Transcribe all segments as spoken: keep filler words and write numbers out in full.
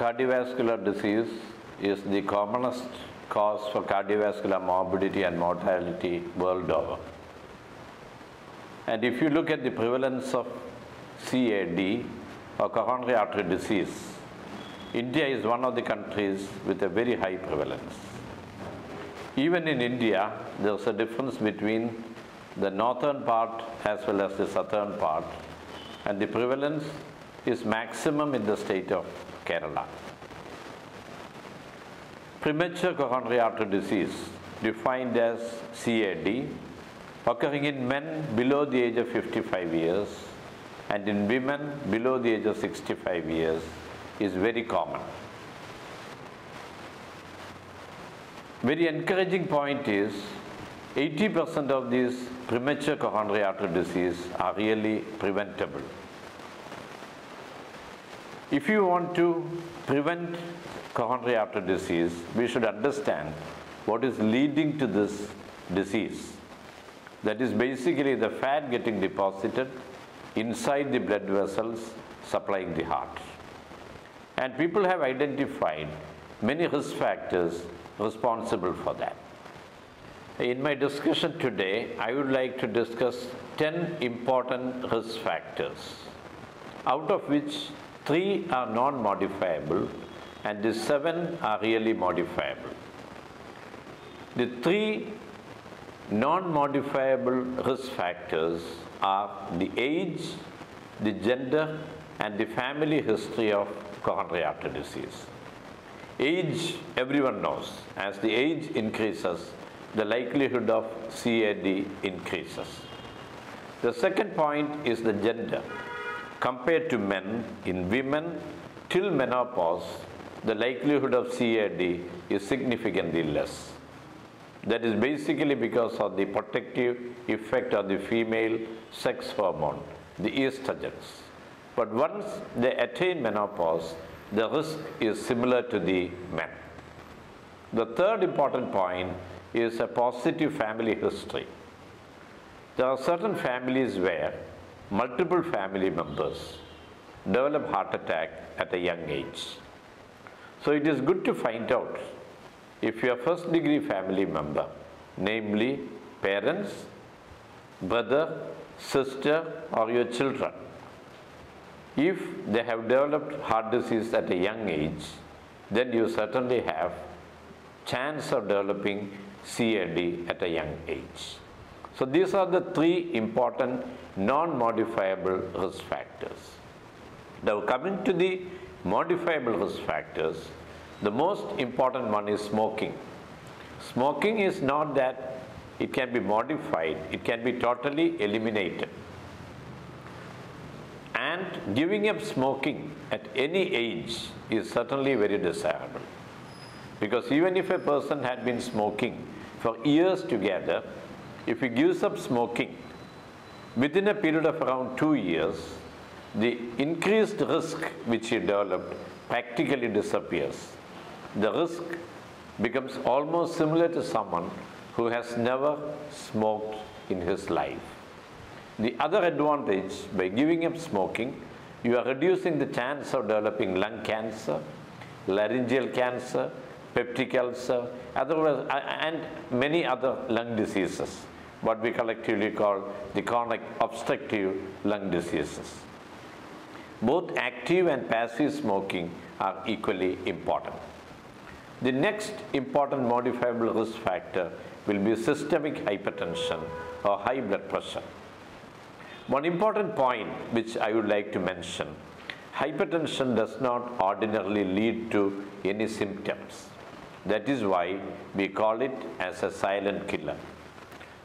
cardiovascular disease is the commonest cause for cardiovascular morbidity and mortality world over. And if you look at the prevalence of C A D, or coronary artery disease, India is one of the countries with a very high prevalence. Even in India, there is a difference between the northern part as well as the southern part, and the prevalence is maximum in the state of Kerala. Premature coronary artery disease, defined as C A D, occurring in men below the age of fifty-five years and in women below the age of sixty-five years, is very common. Very encouraging point is eighty percent of these premature coronary artery disease are really preventable. If you want to prevent coronary artery disease, we should understand what is leading to this disease. That is basically the fat getting deposited inside the blood vessels supplying the heart. And people have identified many risk factors responsible for that. In my discussion today, I would like to discuss ten important risk factors, out of which three are non-modifiable and the seven are really modifiable. The three non-modifiable risk factors are the age, the gender, and the family history of coronary artery disease. Age, everyone knows, as the age increases, the likelihood of C A D increases. The second point is the gender. Compared to men, in women, till menopause, the likelihood of C A D is significantly less. That is basically because of the protective effect of the female sex hormone, the estrogens. But once they attain menopause, the risk is similar to the men. The third important point is a positive family history. There are certain families where multiple family members develop heart attack at a young age. So it is good to find out if your first degree family member, namely parents, brother, sister, or your children, if they have developed heart disease at a young age, then you certainly have chance of developing C A D at a young age. So these are the three important non-modifiable risk factors. Now coming to the modifiable risk factors, the most important one is smoking. Smoking is not that it can be modified, it can be totally eliminated. And giving up smoking at any age is certainly very desirable. Because even if a person had been smoking for years together, if he gives up smoking, within a period of around two years, the increased risk which he developed practically disappears. The risk becomes almost similar to someone who has never smoked in his life. The other advantage by giving up smoking, you are reducing the chance of developing lung cancer, laryngeal cancer, peptic ulcer, otherwise, and many other lung diseases, what we collectively call the chronic obstructive lung diseases. Both active and passive smoking are equally important. The next important modifiable risk factor will be systemic hypertension or high blood pressure. One important point which I would like to mention, hypertension does not ordinarily lead to any symptoms. That is why we call it as a silent killer.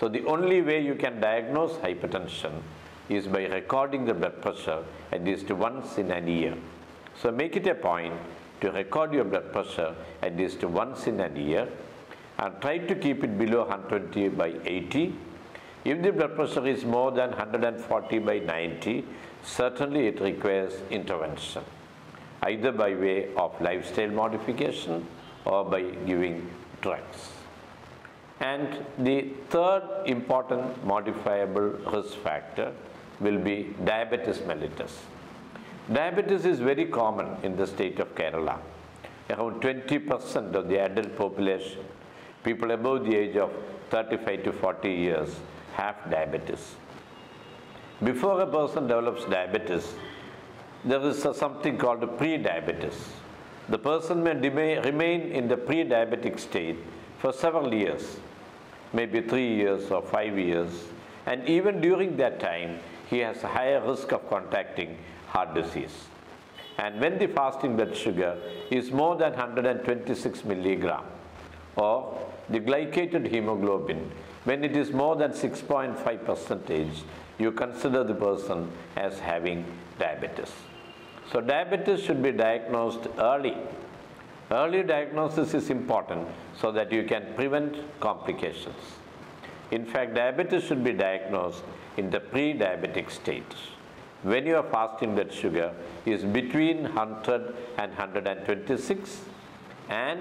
So the only way you can diagnose hypertension is by recording the blood pressure at least once in a year. So make it a point to record your blood pressure at least once in a year and try to keep it below one twenty by eighty. If the blood pressure is more than one forty by ninety, certainly it requires intervention, either by way of lifestyle modification or by giving drugs. And the third important modifiable risk factor will be diabetes mellitus. Diabetes is very common in the state of Kerala. Around twenty percent of the adult population, people above the age of thirty-five to forty years, have diabetes. Before a person develops diabetes, there is something called pre-diabetes. The person may remain in the pre-diabetic state for several years, maybe three years or five years, and even during that time, he has a higher risk of contracting heart disease. And when the fasting blood sugar is more than one hundred twenty-six milligram, or the glycated hemoglobin, when it is more than six point five percentage, you consider the person as having diabetes. So diabetes should be diagnosed early. Early diagnosis is important so that you can prevent complications. In fact, diabetes should be diagnosed in the pre-diabetic state, when your fasting blood sugar is between one hundred and one hundred twenty-six, and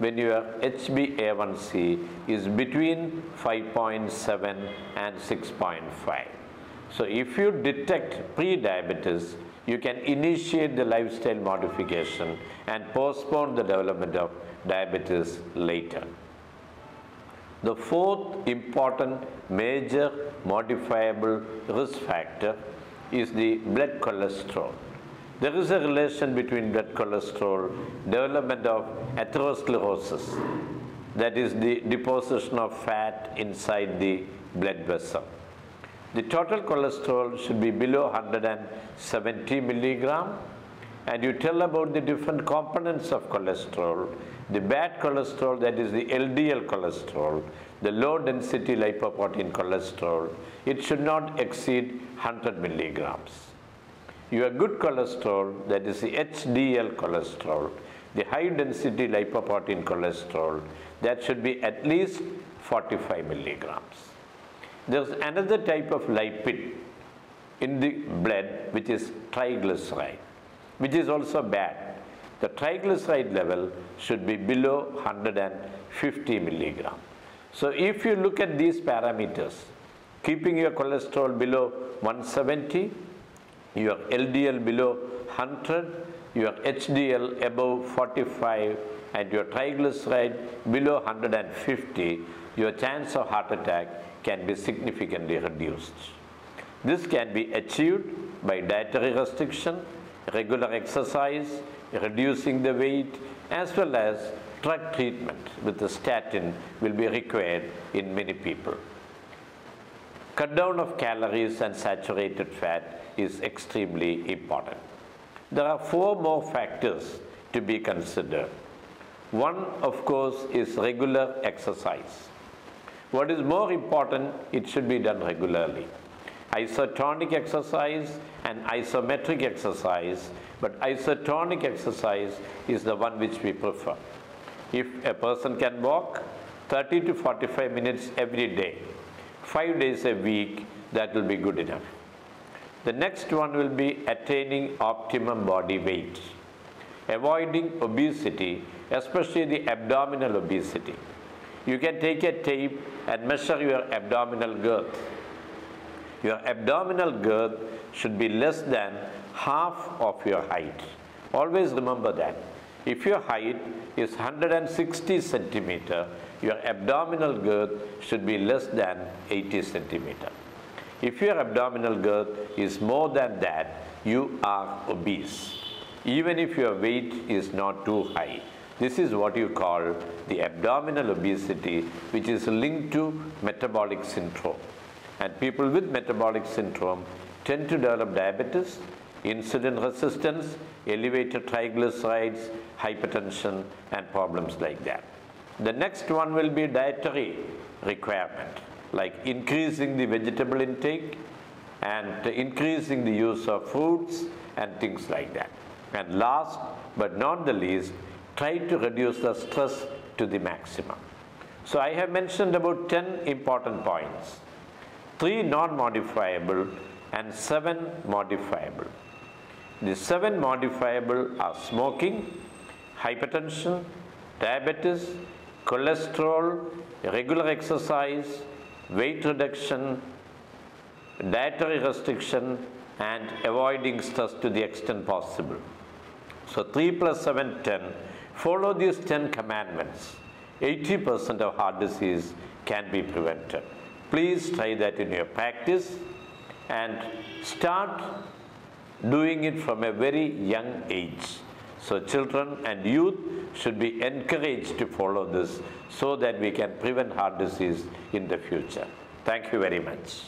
when your H b A one c is between five point seven and six point five. So if you detect pre-diabetes, you can initiate the lifestyle modification and postpone the development of diabetes later. The fourth important major modifiable risk factor is the blood cholesterol. There is a relation between blood cholesterol, development of atherosclerosis, that is the deposition of fat inside the blood vessel. The total cholesterol should be below one hundred seventy milligram, and you tell about the different components of cholesterol. The bad cholesterol, that is the L D L cholesterol, the low density lipoprotein cholesterol, it should not exceed one hundred milligrams. Your good cholesterol, that is the H D L cholesterol, the high density lipoprotein cholesterol, that should be at least forty-five milligrams. There's another type of lipid in the blood, which is triglyceride, which is also bad. The triglyceride level should be below one hundred fifty milligram. So if you look at these parameters, keeping your cholesterol below one seventy, your L D L below one hundred, your H D L above forty-five, and your triglyceride below one hundred fifty, your chance of heart attack can be significantly reduced. This can be achieved by dietary restriction, regular exercise, reducing the weight, as well as drug treatment with the statin will be required in many people. Cut down of calories and saturated fat is extremely important. There are four more factors to be considered. One, of course, is regular exercise. What is more important, it should be done regularly. Isotonic exercise and isometric exercise, but isotonic exercise is the one which we prefer. If a person can walk thirty to forty-five minutes every day, five days a week, that will be good enough. The next one will be attaining optimum body weight, avoiding obesity, especially the abdominal obesity. You can take a tape and measure your abdominal girth. Your abdominal girth should be less than half of your height. Always remember that. If your height is one hundred sixty centimeter, your abdominal girth should be less than eighty centimeter. If your abdominal girth is more than that, you are obese, even if your weight is not too high. This is what you call the abdominal obesity, which is linked to metabolic syndrome. And people with metabolic syndrome tend to develop diabetes, insulin resistance, elevated triglycerides, hypertension, and problems like that. The next one will be dietary requirement, like increasing the vegetable intake and increasing the use of fruits and things like that. And last but not the least, try to reduce the stress to the maximum. So I have mentioned about ten important points. Three non-modifiable and seven modifiable. The seven modifiable are smoking, hypertension, diabetes, cholesterol, regular exercise, weight reduction, dietary restriction, and avoiding stress to the extent possible. So three plus seven, ten. Follow these ten commandments. eighty percent of heart disease can be prevented. Please try that in your practice and start doing it from a very young age. So children and youth should be encouraged to follow this so that we can prevent heart disease in the future. Thank you very much.